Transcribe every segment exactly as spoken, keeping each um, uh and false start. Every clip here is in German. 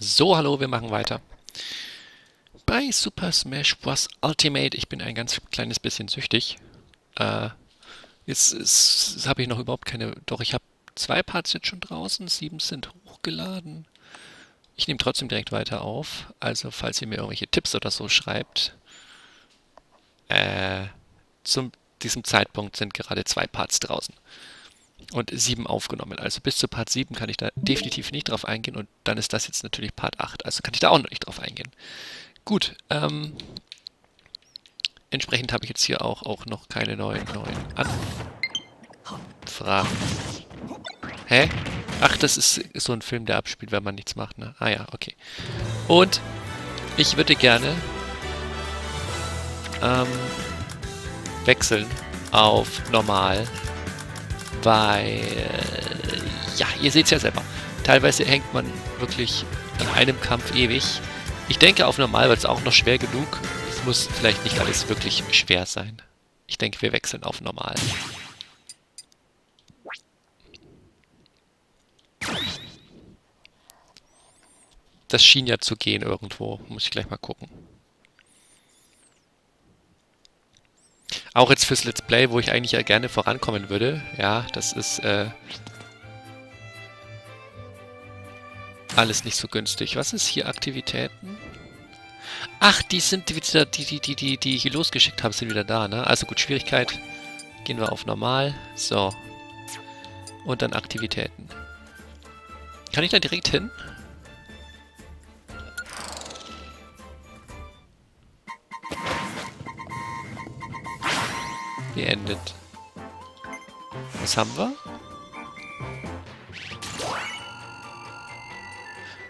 So, hallo, wir machen weiter. Bei Super Smash Bros. Ultimate. Ich bin ein ganz kleines bisschen süchtig. Äh, jetzt jetzt habe ich noch überhaupt keine... Doch, ich habe zwei Parts jetzt schon draußen. Sieben sind hochgeladen. Ich nehme trotzdem direkt weiter auf. Also, falls ihr mir irgendwelche Tipps oder so schreibt... Äh, zu diesem Zeitpunkt sind gerade zwei Parts draußen. Und sieben aufgenommen. Also bis zu Part sieben kann ich da definitiv nicht drauf eingehen. Und dann ist das jetzt natürlich Part acht. Also kann ich da auch noch nicht drauf eingehen. Gut. Ähm, entsprechend habe ich jetzt hier auch, auch noch keine neuen, neuen Anfragen. Hä? Ach, das ist so ein Film, der abspielt, wenn man nichts macht, ne? Ah ja, okay. Und ich würde gerne ähm, wechseln auf normal. Weil, ja, ihr seht es ja selber. Teilweise hängt man wirklich an einem Kampf ewig. Ich denke, auf normal wird es auch noch schwer genug. Es muss vielleicht nicht alles wirklich schwer sein. Ich denke, wir wechseln auf normal. Das schien ja zu gehen irgendwo. Muss ich gleich mal gucken. Auch jetzt fürs Let's Play, wo ich eigentlich ja gerne vorankommen würde. Ja, das ist äh, alles nicht so günstig. Was ist hier Aktivitäten? Ach, die sind wieder, die, die, die, die, die ich hier losgeschickt habe, sind wieder da, ne? Also gut, Schwierigkeit. Gehen wir auf normal. So. Und dann Aktivitäten. Kann ich da direkt hin? Beendet. Was haben wir?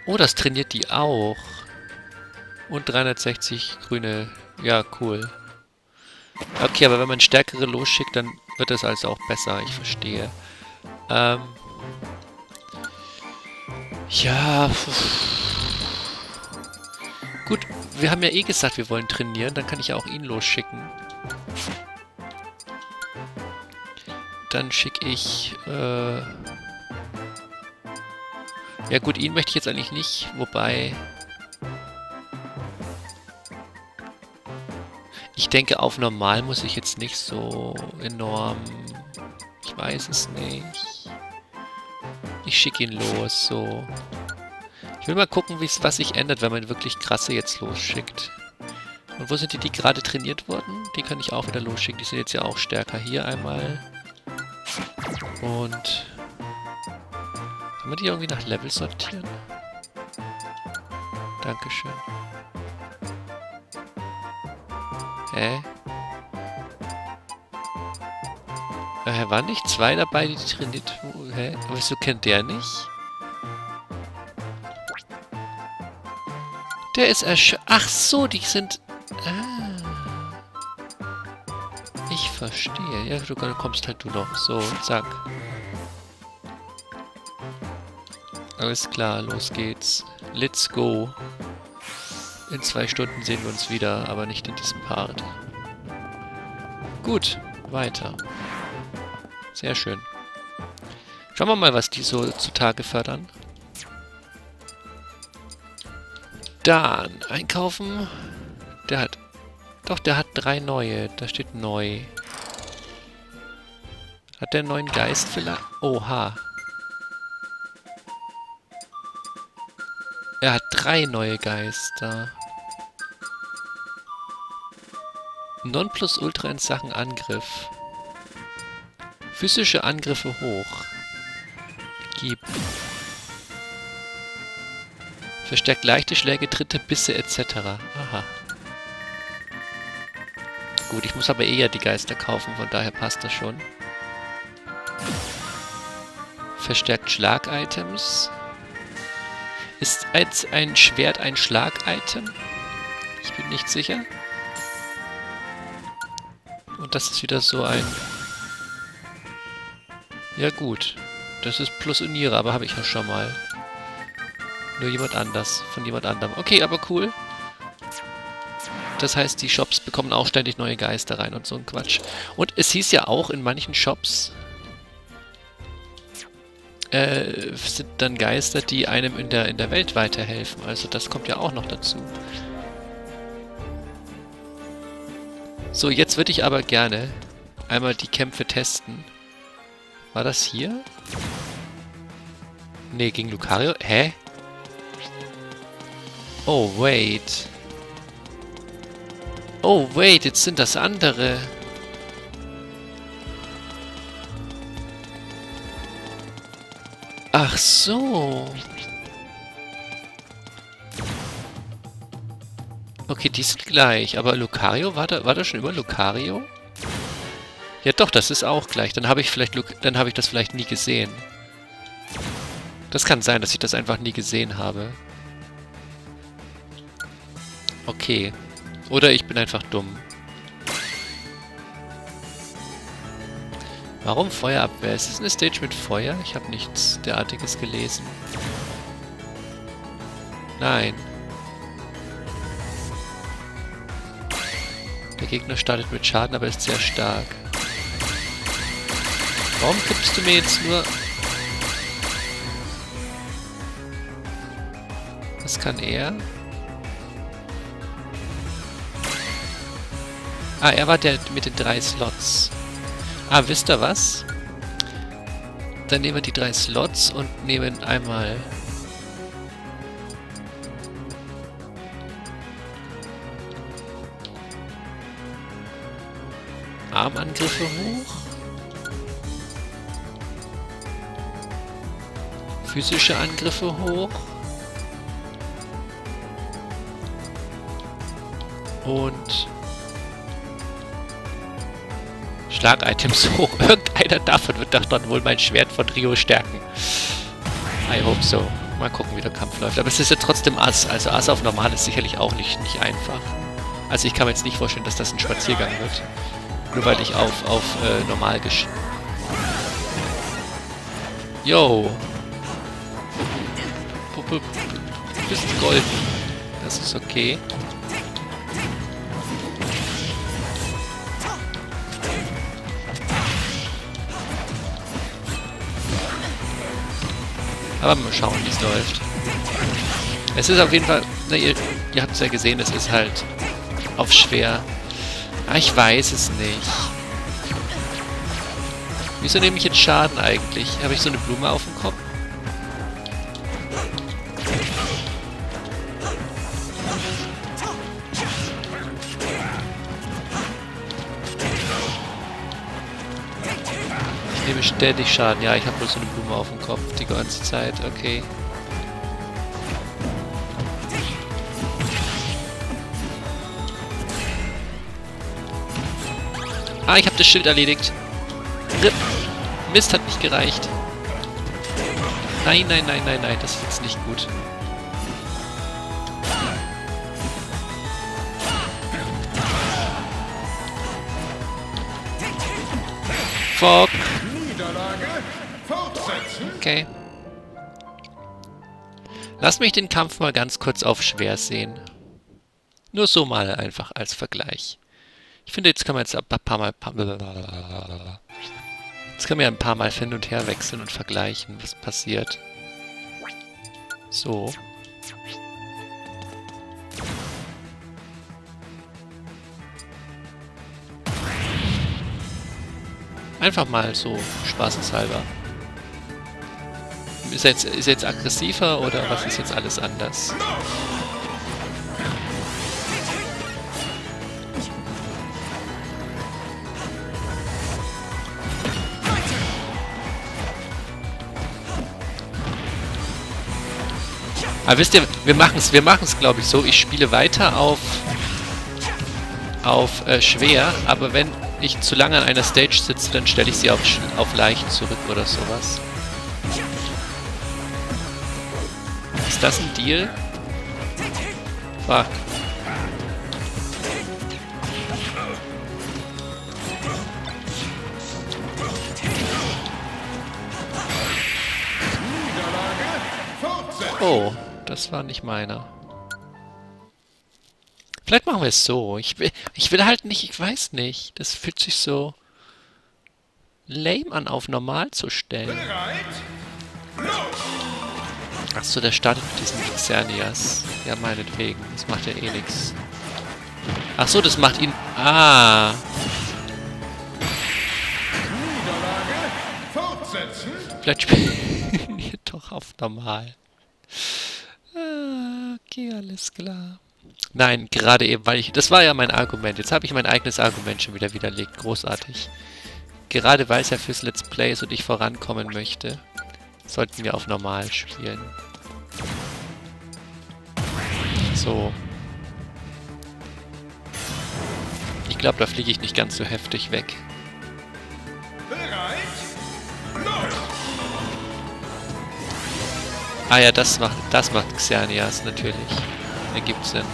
Oh, das trainiert die auch. Und dreihundertsechzig grüne. Ja, cool. Okay, aber wenn man stärkere losschickt, dann wird das also auch besser. Ich verstehe. Ähm. Ja. Gut, wir haben ja eh gesagt, wir wollen trainieren. Dann kann ich ja auch ihn losschicken. Dann schicke ich... Äh ja gut, ihn möchte ich jetzt eigentlich nicht, wobei... Ich denke, auf normal muss ich jetzt nicht so enorm... Ich weiß es nicht. Ich schicke ihn los, so. Ich will mal gucken, wie's, was sich ändert, wenn man wirklich krasse jetzt losschickt. Und wo sind die, die gerade trainiert wurden? Die kann ich auch wieder losschicken, die sind jetzt ja auch stärker. Hier einmal... Und... Kann man die irgendwie nach Level sortieren? Dankeschön. Hä? Äh, waren nicht zwei dabei, die trainiert... Hä? Aber wieso kennt der nicht? Der ist ersch... Ach so, die sind... Ah. Ich verstehe. Ja, du kommst halt du noch. So, zack. Alles klar, los geht's. Let's go. In zwei Stunden sehen wir uns wieder, aber nicht in diesem Part. Gut, weiter. Sehr schön. Schauen wir mal, was die so zutage fördern. Dann, einkaufen. Der hat... Doch, der hat drei neue. Da steht neu. Hat der einen neuen Geist vielleicht? Oha. Er hat drei neue Geister. Nonplusultra in Sachen Angriff. Physische Angriffe hoch. Gib. Verstärkt leichte Schläge, Tritte, Bisse et cetera. Aha. Gut, ich muss aber eher die Geister kaufen, von daher passt das schon. Verstärkt Schlag-Items. Ist als ein Schwert ein Schlag-Item? Ich bin nicht sicher. Und das ist wieder so ein... Ja gut, das ist Plus und Niere, aber habe ich ja schon mal. Nur jemand anders, von jemand anderem. Okay, aber cool. Das heißt, die Shops bekommen auch ständig neue Geister rein und so ein Quatsch. Und es hieß ja auch in manchen Shops, äh, sind dann Geister, die einem in der, in der Welt weiterhelfen. Also das kommt ja auch noch dazu. So, jetzt würde ich aber gerne einmal die Kämpfe testen. War das hier? Ne, gegen Lucario? Hä? Oh, wait. Oh, wait, jetzt sind das andere. Ach so. Okay, die sind gleich. Aber Lucario, war da, war da schon über Lucario? Ja doch, das ist auch gleich. Dann habe ich vielleicht, dann habe ich das vielleicht nie gesehen. Das kann sein, dass ich das einfach nie gesehen habe. Okay. Oder ich bin einfach dumm. Warum Feuerabwehr? Ist das eine Stage mit Feuer? Ich habe nichts derartiges gelesen. Nein. Der Gegner startet mit Schaden, aber ist sehr stark. Warum gibst du mir jetzt nur... Was kann er? Ah, er war der mit den drei Slots. Ah, wisst ihr was? Dann nehmen wir die drei Slots und nehmen einmal... Armangriffe hoch. Physische Angriffe hoch. Und... Schlag-Items hoch. Irgendeiner davon wird doch dann wohl mein Schwert von Rio stärken. I hope so. Mal gucken, wie der Kampf läuft. Aber es ist ja trotzdem Ass. Also Ass auf normal ist sicherlich auch nicht, nicht einfach. Also ich kann mir jetzt nicht vorstellen, dass das ein Spaziergang wird. Nur weil ich auf, auf äh, normal gesch... Yo! Puppe, du bist golden. Das ist okay. Aber mal schauen, wie es läuft. Es ist auf jeden Fall... Na, ihr, ihr habt es ja gesehen, es ist halt auf schwer. Ah, ich weiß es nicht. Wieso nehme ich jetzt Schaden eigentlich? Habe ich so eine Blume auf dem Kopf? Ich nehme ständig Schaden. Ja, ich habe wohl so eine Blume auf dem Kopf die ganze Zeit. Okay. Ah, ich habe das Schild erledigt. Rip. Mist, hat nicht gereicht. Nein, nein, nein, nein, nein, das ist jetzt nicht gut. Fuck. Okay. Lass mich den Kampf mal ganz kurz auf schwer sehen. Nur so mal einfach als Vergleich. Ich finde, jetzt kann man jetzt ein paar Mal... Jetzt kann man ja ein paar Mal hin und her wechseln und vergleichen, was passiert. So. Einfach mal so, spaßeshalber. Ist er jetzt, ist er jetzt aggressiver oder was ist jetzt alles anders? Aber wisst ihr, wir machen es, wir machen es, glaube ich, so. Ich spiele weiter auf, auf äh, schwer, aber wenn ich zu lange an einer Stage sitze, dann stelle ich sie auf, auf leicht zurück oder sowas. Ist das ein Deal? Fuck. Oh. Das war nicht meiner. Vielleicht machen wir es so. Ich will, ich will halt nicht, ich weiß nicht. Das fühlt sich so lame an, auf normal zu stellen. Bereit? Achso, der startet mit diesem Xerneas. Ja, meinetwegen. Das macht ja eh nichts. Achso, das macht ihn... Ah! Vielleicht spielen wir doch auf normal. Okay, alles klar. Nein, gerade eben, weil ich... Das war ja mein Argument. Jetzt habe ich mein eigenes Argument schon wieder widerlegt. Großartig. Gerade weil es ja fürs Let's Play ist und ich vorankommen möchte, sollten wir auf normal spielen. So. Ich glaube, da fliege ich nicht ganz so heftig weg. Ah ja, das macht, das macht Xerneas natürlich. Ergibt Sinn.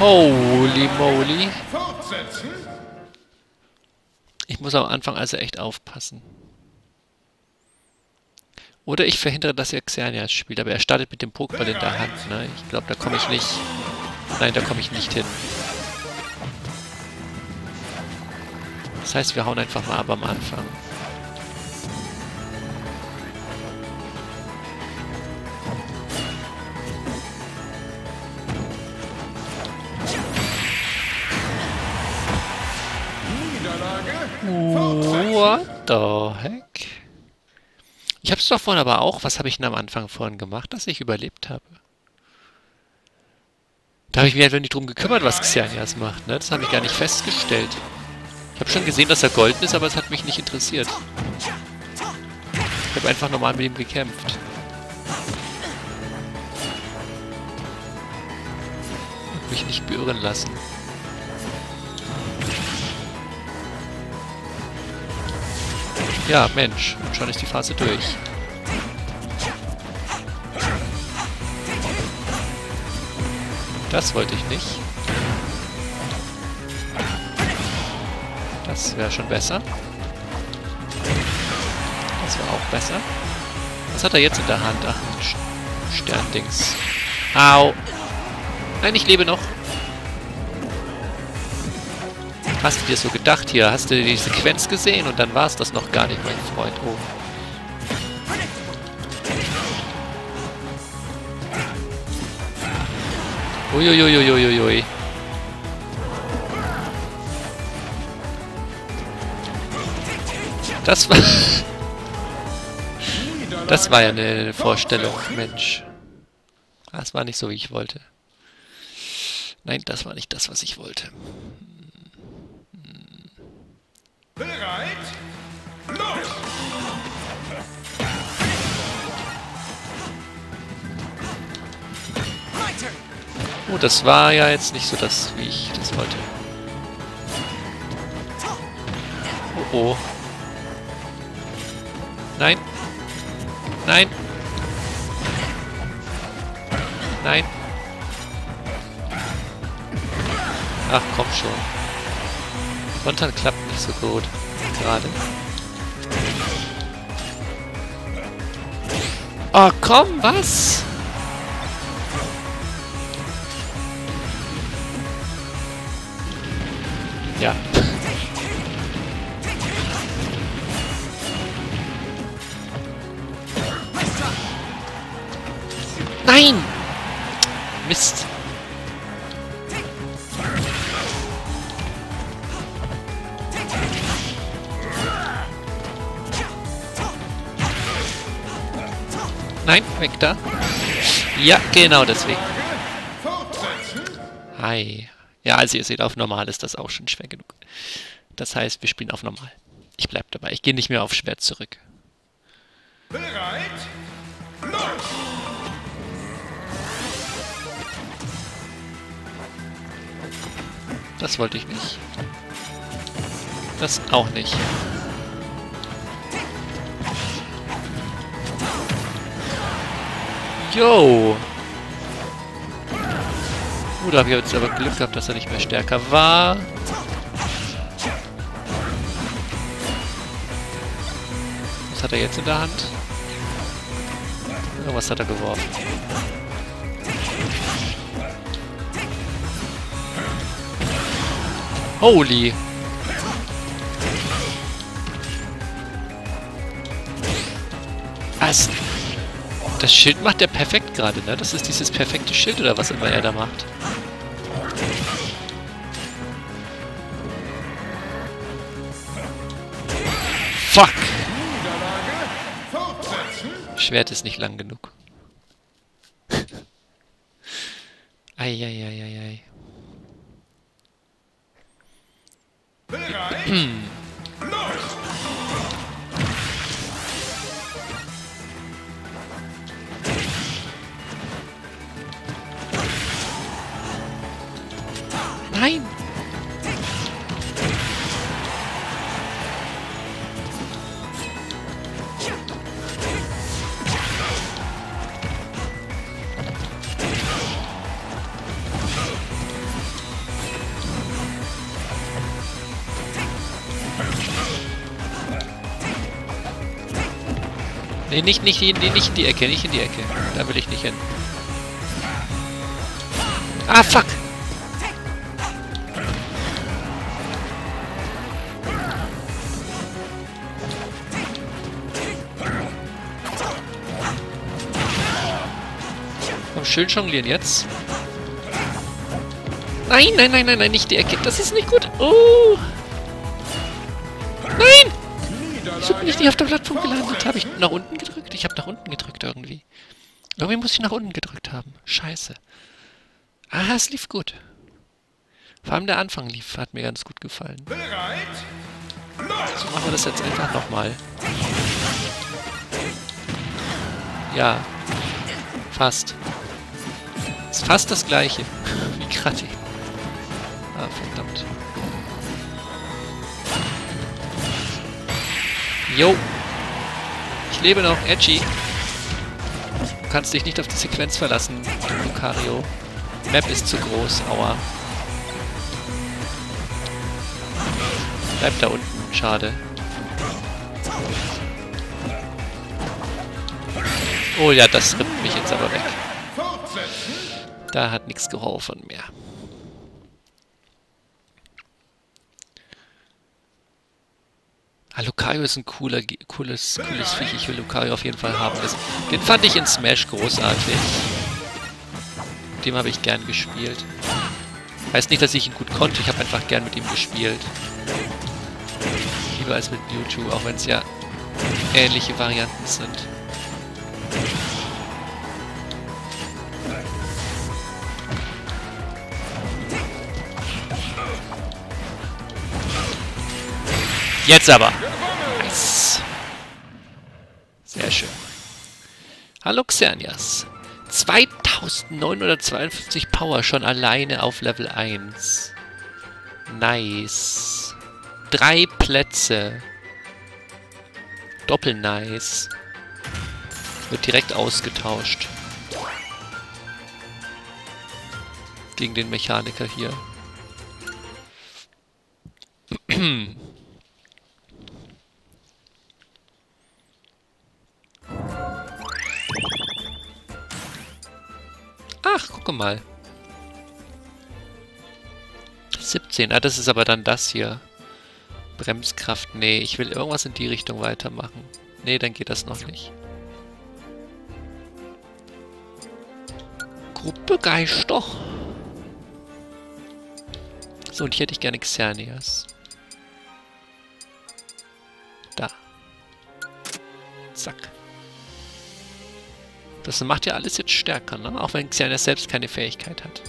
Holy moly. Ich muss am Anfang also echt aufpassen. Oder ich verhindere, dass er Xerneas spielt. Aber er startet mit dem Pokéball in der Hand, ne? Ich glaube, da komme ich nicht... Nein, da komme ich nicht hin. Das heißt, wir hauen einfach mal ab am Anfang. What the heck? Ich hab's doch vorhin aber auch. Was habe ich denn am Anfang vorhin gemacht, dass ich überlebt habe? Da habe ich mich einfach nicht drum gekümmert, was Xerneas macht, ne? Das habe ich gar nicht festgestellt. Ich habe schon gesehen, dass er golden ist, aber es hat mich nicht interessiert. Ich habe einfach normal mit ihm gekämpft. Und mich nicht beirren lassen. Ja, Mensch, und schon ist die Phase durch. Das wollte ich nicht. Das wäre schon besser. Das wäre auch besser. Was hat er jetzt in der Hand? Ach, ein Sterndings. Au! Nein, ich lebe noch. Hast du dir so gedacht hier? Hast du die Sequenz gesehen? Und dann war es das noch gar nicht, mein Freund. Oh. Uiuiuiuiui. Das war... Das war ja eine Vorstellung, Mensch. Das war nicht so, wie ich wollte. Nein, das war nicht das, was ich wollte. Bereit? Los! Oh, das war ja jetzt nicht so das, wie ich das wollte. Oh oh. Nein. Nein. Nein. Ach, komm schon. Kontern klappt nicht so gut. Gerade. Oh, komm, was? Ja. Nein! Mist. Nein, weg da. Ja, genau deswegen. Hi. Ja, also ihr seht, auf normal ist das auch schon schwer genug. Das heißt, wir spielen auf normal. Ich bleib dabei. Ich gehe nicht mehr auf schwer zurück. Bereit? Los! Das wollte ich nicht. Das auch nicht. Yo! Uh, da habe ich jetzt aber Glück gehabt, dass er nicht mehr stärker war. Was hat er jetzt in der Hand? Irgendwas hat er geworfen. Holy! Was? Das Schild macht der perfekt gerade, ne? Das ist dieses perfekte Schild oder was immer er da macht. Fuck! Schwert ist nicht lang genug. Eieieiei. Hm. Nein! Nee, nicht, nicht, nicht, nicht in die Ecke, nicht in die Ecke. Da will ich nicht hin. Ah, fuck! Schön jonglieren jetzt. Nein, nein, nein, nein, nein, nicht die Ecke. Das ist nicht gut. Oh. Nein! Ich bin nicht auf der Plattform gelandet. Habe ich nach unten gedrückt? Ich habe nach unten gedrückt irgendwie. Irgendwie muss ich nach unten gedrückt haben. Scheiße. Ah, es lief gut. Vor allem der Anfang lief. Hat mir ganz gut gefallen. So machen wir das jetzt einfach nochmal. Ja. Fast. Ist fast das gleiche wie gerade. Ah, verdammt. Jo. Ich lebe noch, Edgy. Du kannst dich nicht auf die Sequenz verlassen, Lucario. Map ist zu groß, aua. Bleib da unten, schade. Oh ja, das rippt mich jetzt aber weg. Da hat nichts geholfen mehr. Ah, Lucario ist ein cooler, cooles, cooles Viech. Ich will Lucario auf jeden Fall haben. Den fand ich in Smash großartig. Mit dem habe ich gern gespielt. Heißt nicht, dass ich ihn gut konnte. Ich habe einfach gern mit ihm gespielt. Lieber als mit Mewtwo, auch wenn es ja ähnliche Varianten sind. Jetzt aber. Nice. Sehr schön. Hallo Xerneas. zweitausendneunhundertzweiundfünfzig Power schon alleine auf Level eins. Nice. Drei Plätze. Doppel nice. Wird direkt ausgetauscht. Gegen den Mechaniker hier. Ach, guck mal. siebzehn. Ah, das ist aber dann das hier. Bremskraft. Nee, ich will irgendwas in die Richtung weitermachen. Nee, dann geht das noch nicht. Gruppe Geister. So, und hier hätte ich gerne Xerneas. Da. Zack. Das macht ja alles jetzt stärker, ne? Auch wenn Xerneas selbst keine Fähigkeit hat.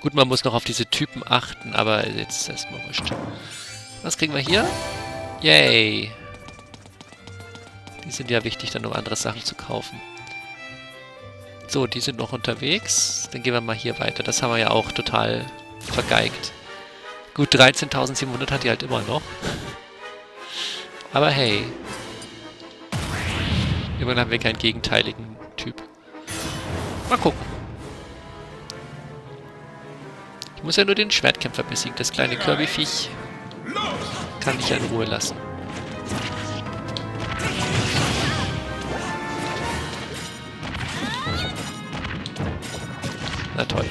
Gut, man muss noch auf diese Typen achten, aber jetzt erstmal wurscht. Was kriegen wir hier? Yay! Die sind ja wichtig, dann um andere Sachen zu kaufen. So, die sind noch unterwegs. Dann gehen wir mal hier weiter. Das haben wir ja auch total vergeigt. Gut, dreizehntausendsiebenhundert hat die halt immer noch. Aber hey. Immerhin haben wir keinen gegenteiligen Typ. Mal gucken. Ich muss ja nur den Schwertkämpfer besiegen. Das kleine Kirby-Viech kann ich ja in Ruhe lassen. Na toll.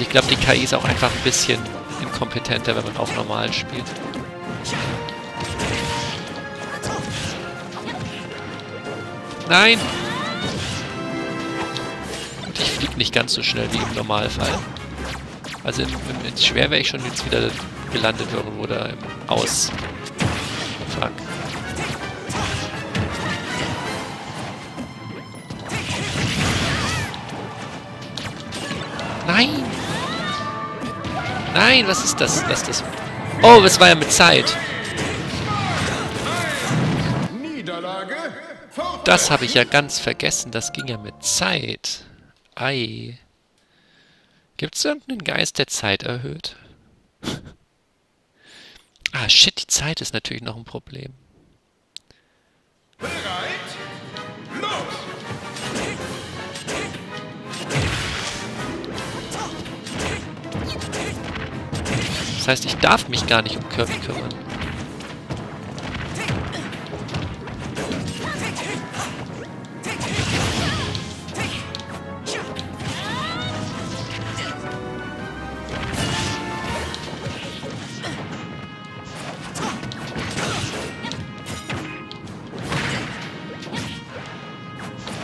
Also ich glaube, die K I ist auch einfach ein bisschen inkompetenter, wenn man auf normal spielt. Nein! Und ich fliege nicht ganz so schnell wie im Normalfall. Also in, in, in schwer wäre ich schon jetzt wieder gelandet irgendwo da im Aus. Fuck. Nein! Nein, was ist das? Was ist das? Oh, das war ja mit Zeit. Das habe ich ja ganz vergessen. Das ging ja mit Zeit. Ei. Gibt es irgendeinen Geist, der Zeit erhöht? Ah, shit, die Zeit ist natürlich noch ein Problem. Bereit? Los! Das heißt, ich darf mich gar nicht um Kirby kümmern.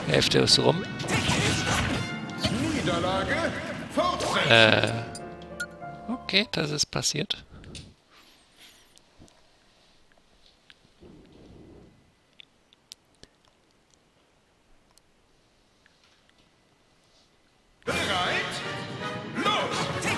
Hälfte ist rum. Niederlage, äh. Okay, das ist passiert. Bereit? Los!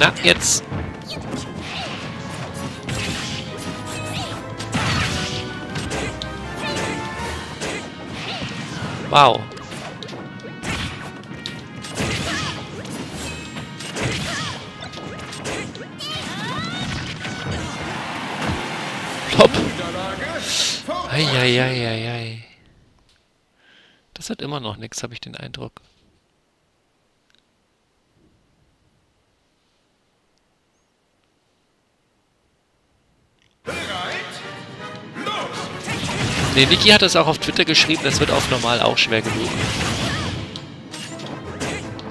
Na, jetzt. Wow. Hopp. Eieieiei. Das hat immer noch nichts, habe ich den Eindruck. Ne, Niki hat das auch auf Twitter geschrieben, das wird auf normal auch schwer genug.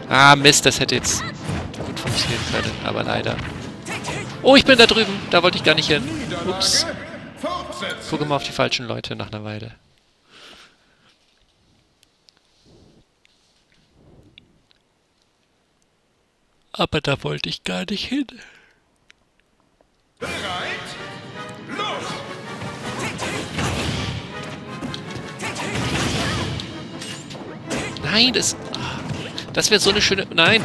Ah, Mist, das hätte jetzt gut funktionieren können, aber leider. Oh, ich bin da drüben, da wollte ich gar nicht hin. Ups. Gucke mal auf die falschen Leute nach einer Weile. Aber da wollte ich gar nicht hin. Bereit? Los! Nein, das... Das wäre so eine schöne... Nein!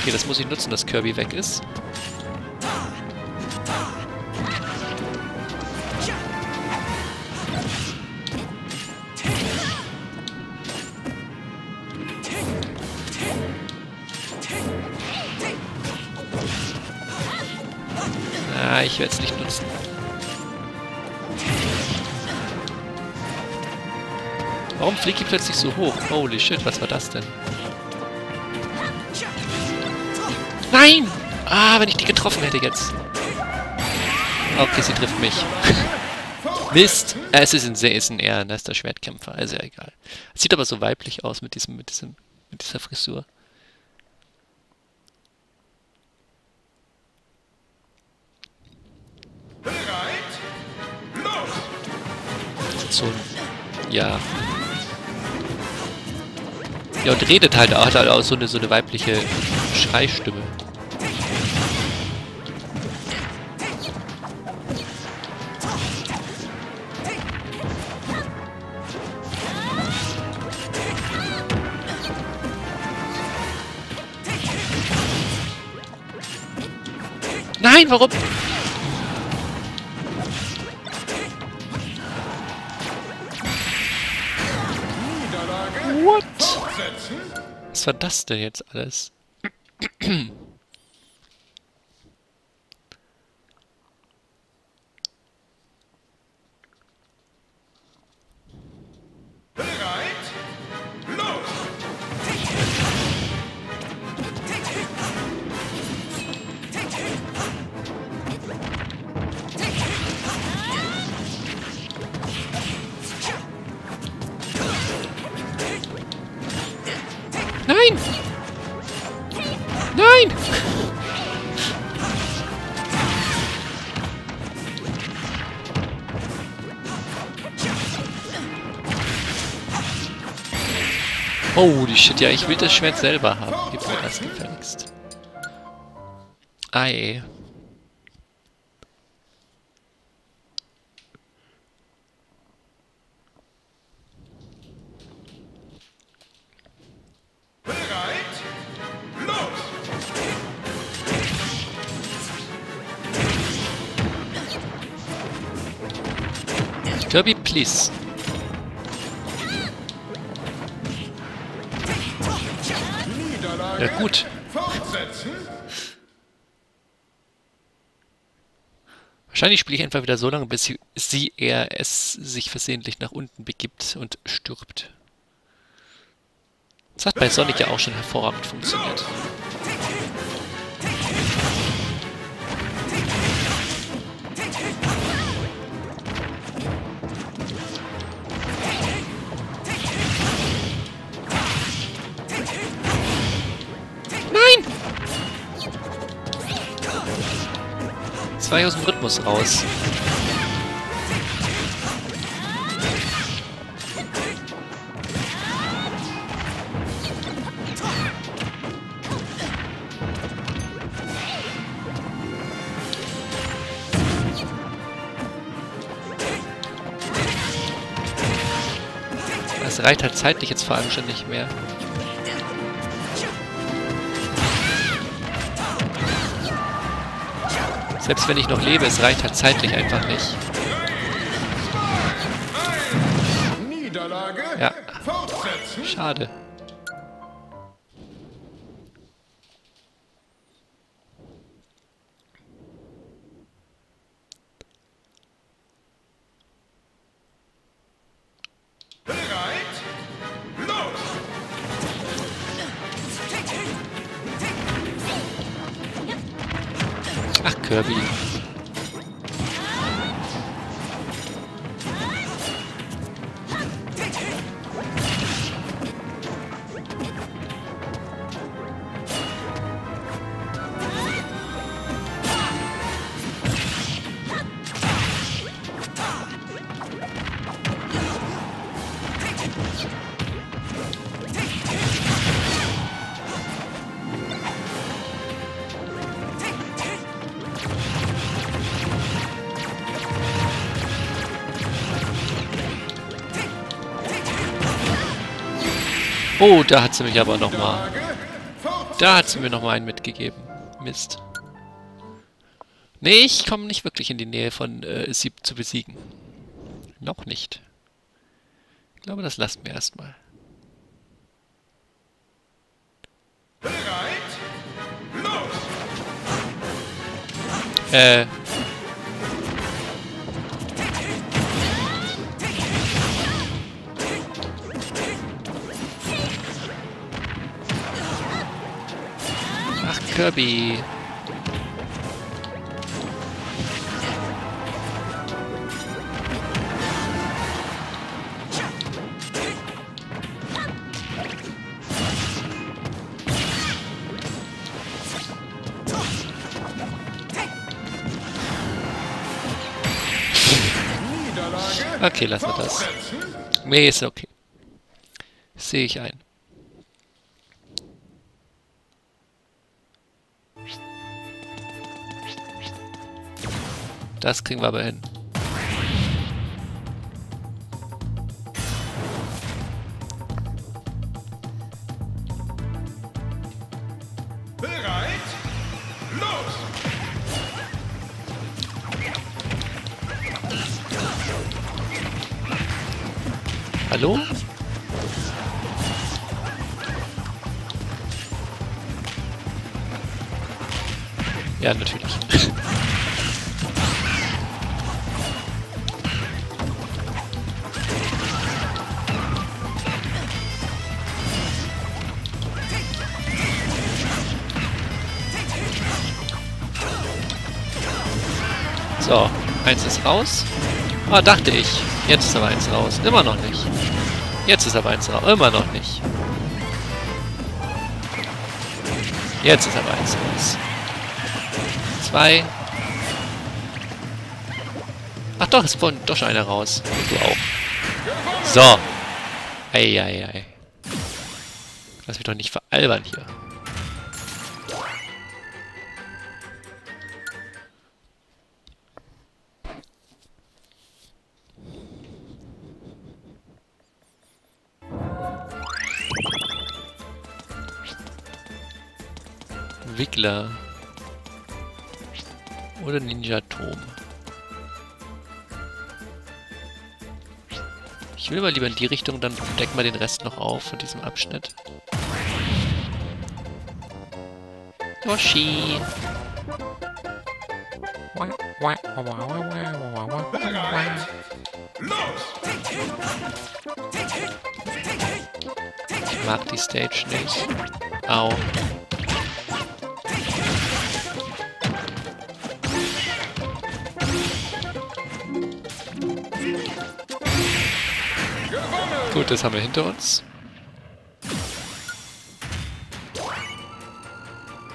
Okay, das muss ich nutzen, dass Kirby weg ist. Ah, ich werde es nicht nutzen. Warum fliegt die plötzlich so hoch? Holy shit, was war das denn? Nein! Ah, wenn ich die getroffen hätte jetzt. Okay, sie trifft mich. Mist! Es ist ein, sehr, ist ein eher ein erster Schwertkämpfer, also egal. Sieht aber so weiblich aus mit diesem, mit diesem, mit dieser Frisur. So, ja. Ja, und redet halt auch, halt auch so eine, so eine weibliche Schreistimme. Nein, warum? What? Was war das denn jetzt alles? Bereit? Holy shit, ja, ich will das Schwert selber haben. Gib mir das gefälligst. Ei. Kirby, please. Ja, gut. Wahrscheinlich spiele ich einfach wieder so lange, bis sie, sie er es sich versehentlich nach unten begibt und stirbt. Das hat bei Sonic ja auch schon hervorragend funktioniert. Jetzt war ich aus dem Rhythmus raus. Das reicht halt zeitlich jetzt vor allem schon nicht mehr. Selbst wenn ich noch lebe, es reicht halt zeitlich einfach nicht. Ja. Schade. Kirby. Oh, da hat sie mich aber nochmal. Da hat sie mir nochmal einen mitgegeben. Mist. Nee, ich komme nicht wirklich in die Nähe von äh, sie zu besiegen. Noch nicht. Ich glaube, das lassen wir erstmal. Äh. Kirby. Okay, lassen wir das. Nee, ist okay. Sehe ich ein. Das kriegen wir aber hin. Bereit? Los! Hallo? Ja, natürlich. So, eins ist raus. Ah, dachte ich. Jetzt ist aber eins raus. Immer noch nicht. Jetzt ist aber eins raus. Immer noch nicht. Jetzt ist aber eins raus. Zwei. Ach doch, es kommt doch schon einer raus. Und du auch. So. Eieiei. Ei, ei. Lass mich doch nicht veralbern hier. Wickler. Oder Ninja-Turm. Ich will mal lieber in die Richtung, dann decken wir den Rest noch auf von diesem Abschnitt. Yoshi! Ich mag die Stage nicht. Au. Gut, das haben wir hinter uns.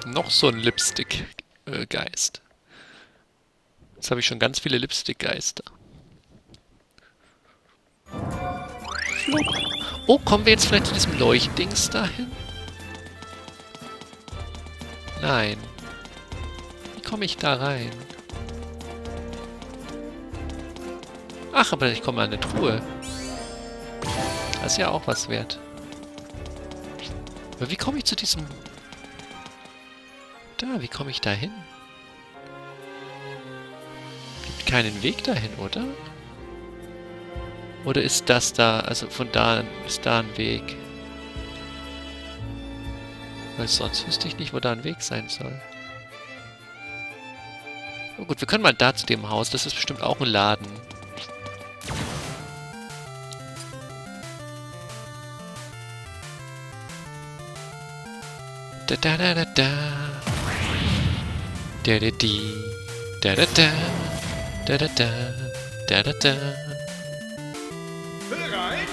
Noch so ein Lipstick-Geist. Jetzt habe ich schon ganz viele Lipstick-Geister. Oh, kommen wir jetzt vielleicht zu diesem Leuchtdings dahin? Nein. Wie komme ich da rein? Ach, aber ich komme an eine Truhe. Das ist ja auch was wert. Aber wie komme ich zu diesem... Da, wie komme ich da hin? Gibt keinen Weg dahin, oder? Oder ist das da, also von da ist da ein Weg? Weil sonst wüsste ich nicht, wo da ein Weg sein soll. Oh gut, wir können mal da zu dem Haus. Das ist bestimmt auch ein Laden. Da da da da da da da di da da da da da da da da. Bereit?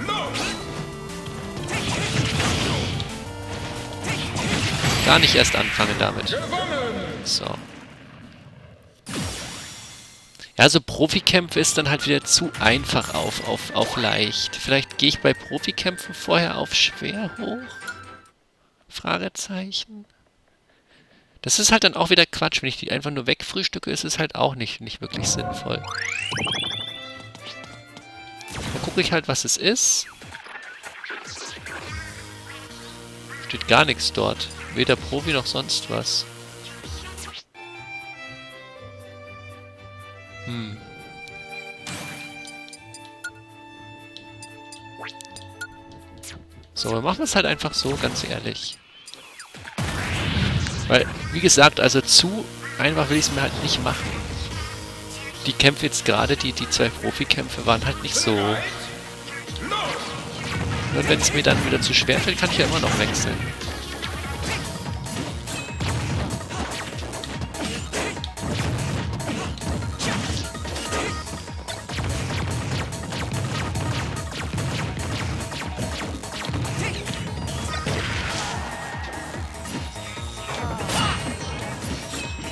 Los! Gar nicht erst anfangen damit. So. Ja, so Profikämpfe ist dann halt wieder zu einfach auf, auf, auf leicht. Vielleicht gehe ich bei Profikämpfen vorher auf schwer hoch? Fragezeichen. Das ist halt dann auch wieder Quatsch. Wenn ich die einfach nur wegfrühstücke, ist es halt auch nicht, nicht wirklich sinnvoll. Dann gucke ich halt, was es ist. Steht gar nichts dort. Weder Profi noch sonst was. Hm. So, wir machen es halt einfach so, ganz ehrlich. Weil, wie gesagt, also zu einfach will ich es mir halt nicht machen. Die Kämpfe jetzt gerade, die, die zwei Profikämpfe waren halt nicht so. Und wenn es mir dann wieder zu schwer fällt, kann ich ja immer noch wechseln.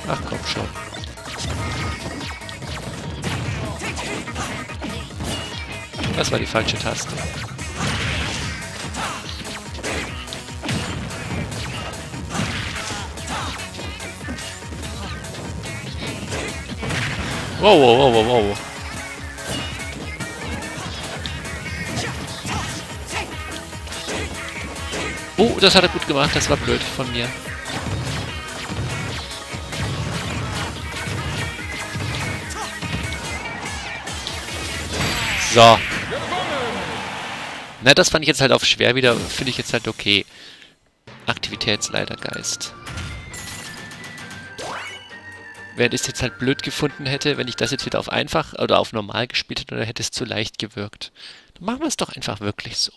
Ach, komm schon. Das war die falsche Taste. Wow, wow, wow, wow, wow. Oh, das hat er gut gemacht. Das war blöd von mir. So. Na, das fand ich jetzt halt auf schwer wieder. Finde ich jetzt halt okay. Aktivitätsleitergeist. Während ich es jetzt halt blöd gefunden hätte, wenn ich das jetzt wieder auf einfach oder auf normal gespielt hätte, oder hätte es zu leicht gewirkt. Dann machen wir es doch einfach wirklich so.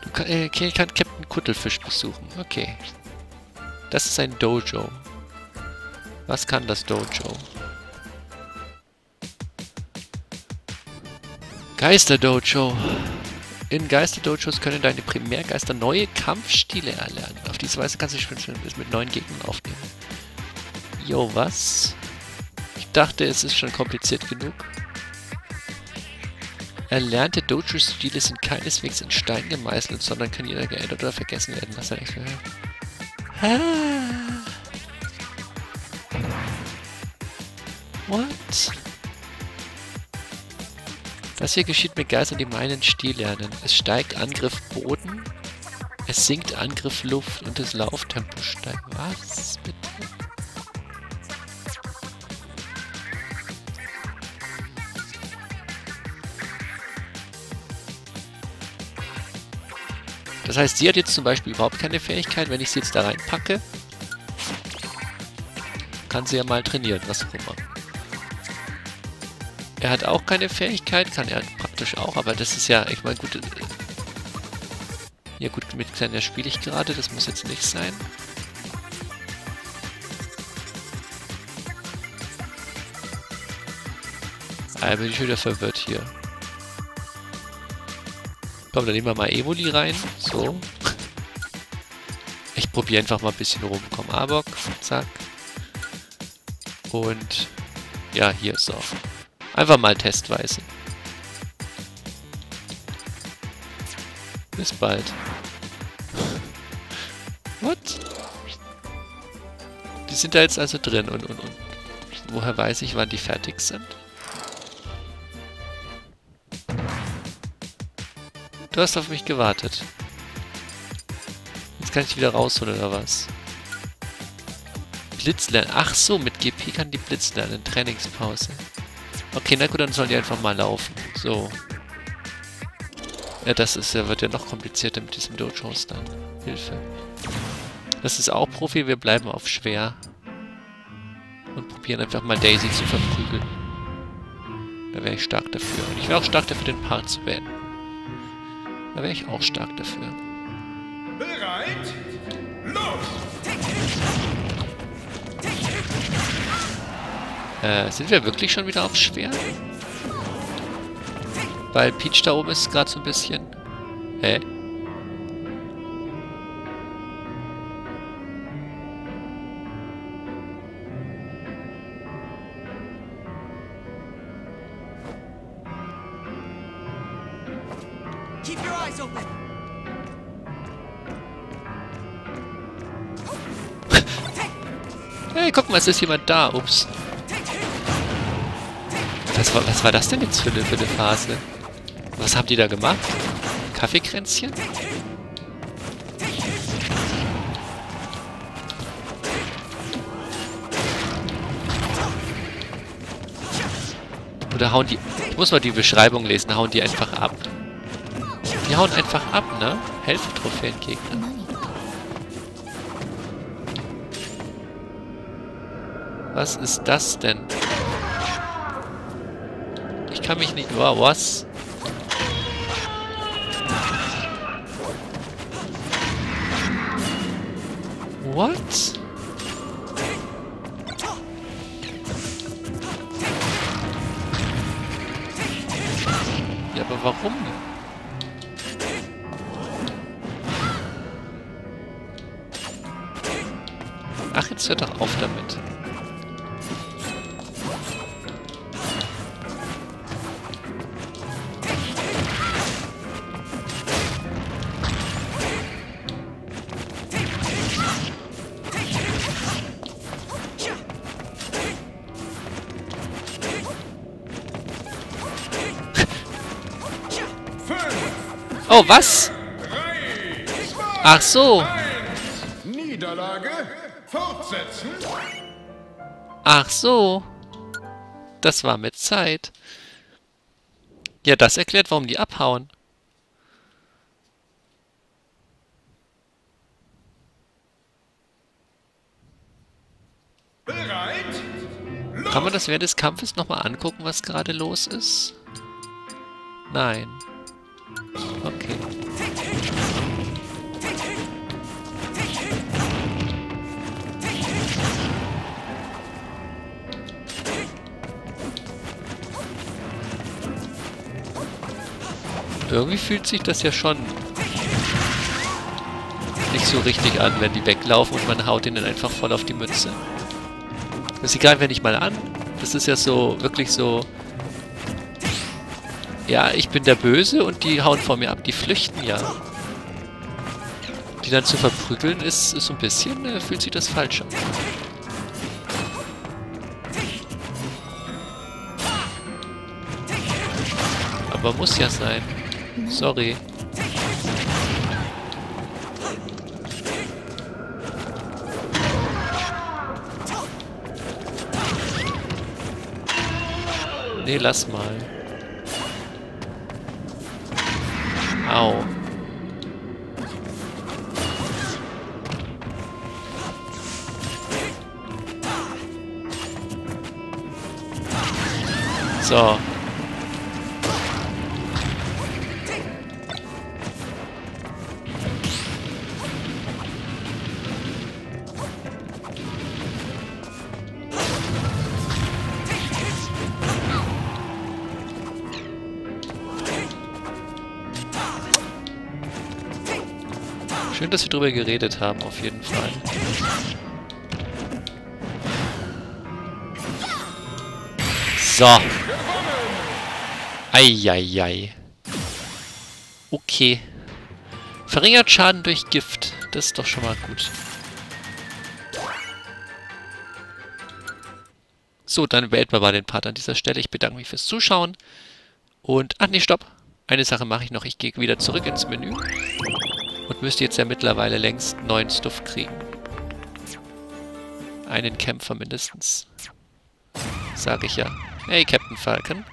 Du kann, äh, okay, ich kann Captain Kuttelfisch besuchen. Okay. Das ist ein Dojo. Was kann das Dojo? Geister-Dojo. In Geister-Dojos können deine Primärgeister neue Kampfstile erlernen. Auf diese Weise kannst du dich mit neuen Gegnern aufnehmen. Jo, was? Ich dachte, es ist schon kompliziert genug. Erlernte Dojo-Stile sind keineswegs in Stein gemeißelt, sondern kann jeder geändert oder vergessen werden, was er nicht will. Ah. What? Das hier geschieht mit Geistern, die meinen Stil lernen. Es steigt Angriff Boden, es sinkt Angriff Luft und das Lauftempo steigt. Was bitte? Das heißt, sie hat jetzt zum Beispiel überhaupt keine Fähigkeit. Wenn ich sie jetzt da reinpacke, kann sie ja mal trainieren, was auch immer. Er hat auch keine Fähigkeit, kann er praktisch auch, aber das ist ja, ich meine, gut. Ja gut, mit Xerneas, der spiele ich gerade, das muss jetzt nicht sein. Ah, bin ich wieder verwirrt hier. Komm, dann nehmen wir mal Evoli rein. So. Ich probiere einfach mal ein bisschen rum. Komm, Arbok. Zack. Und ja, hier so. Einfach mal testweise. Bis bald. What? Die sind da jetzt also drin und, und, und. Woher weiß ich, wann die fertig sind? Du hast auf mich gewartet. Jetzt kann ich wieder rausholen, oder was? Blitz lernen. Ach so, mit G P kann die Blitz lernen. Trainingspause. Okay, na gut, dann sollen die einfach mal laufen. So. Ja, das ist ja, wird ja noch komplizierter mit diesem Dojos dann. Hilfe. Das ist auch Profi, wir bleiben auf schwer. Und probieren einfach mal Daisy zu verprügeln. Da wäre ich stark dafür. Und ich wäre auch stark dafür, den Part zu beenden. Da wäre ich auch stark dafür. Bereit? Los! Äh, sind wir wirklich schon wieder auf schwer? Weil Peach da oben ist gerade so ein bisschen. Hä? Hey, guck mal, es ist jemand da. Ups. Was war, was war das denn jetzt für eine, für eine Phase? Was haben die da gemacht? Kaffeekränzchen? Oder hauen die... Ich muss mal die Beschreibung lesen. Hauen die einfach ab. Die hauen einfach ab, ne? Helfer-Trophäen-Gegner. Was ist das denn? Ich kann mich nicht... Wow, was? What? Ja, aber warum? Ach, jetzt hört doch auf damit. Oh, was? Ach so. Niederlage fortsetzen. Ach so. Das war mit Zeit. Ja, das erklärt, warum die abhauen. Bereit? Los. Kann man das während des Kampfes nochmal angucken, was gerade los ist? Nein. Okay. Irgendwie fühlt sich das ja schon nicht so richtig an, wenn die weglaufen und man haut ihnen einfach voll auf die Mütze. Sie greifen ja nicht mal an. Das ist ja so, wirklich so... Ja, ich bin der Böse und die hauen vor mir ab. Die flüchten ja. Die dann zu verprügeln ist, ist so ein bisschen, äh, fühlt sich das falsch an. Aber muss ja sein. Sorry. Nee, lass mal. Au. So. Schön, dass wir drüber geredet haben, auf jeden Fall. So. Eieiei. Okay. Verringert Schaden durch Gift. Das ist doch schon mal gut. So, dann beenden wir mal den Part an dieser Stelle. Ich bedanke mich fürs Zuschauen. Und, ach nee, stopp. Eine Sache mache ich noch. Ich gehe wieder zurück ins Menü. Und müsste jetzt ja mittlerweile längst neuen Stuff kriegen. Einen Kämpfer mindestens. Sag ich ja. Hey, Captain Falcon.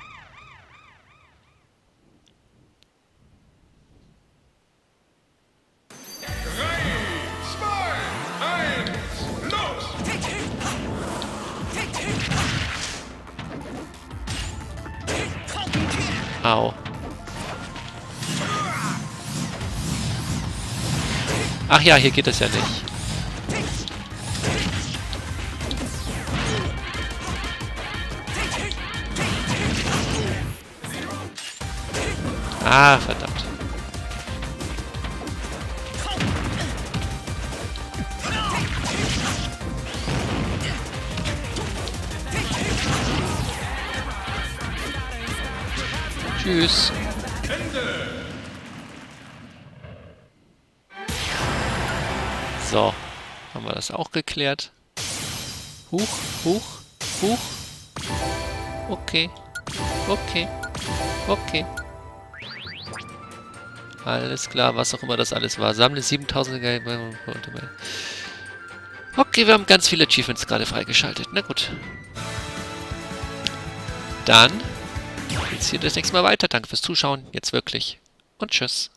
Au. Ach ja, hier geht das ja nicht. Ah, verdammt. Tschüss. So, haben wir das auch geklärt. Huch, huch, huch. Okay, okay, okay. Alles klar, was auch immer das alles war. Sammle siebentausend... Okay, wir haben ganz viele Achievements gerade freigeschaltet. Na gut. Dann... Jetzt hier das nächste Mal weiter. Danke fürs Zuschauen. Jetzt wirklich. Und tschüss.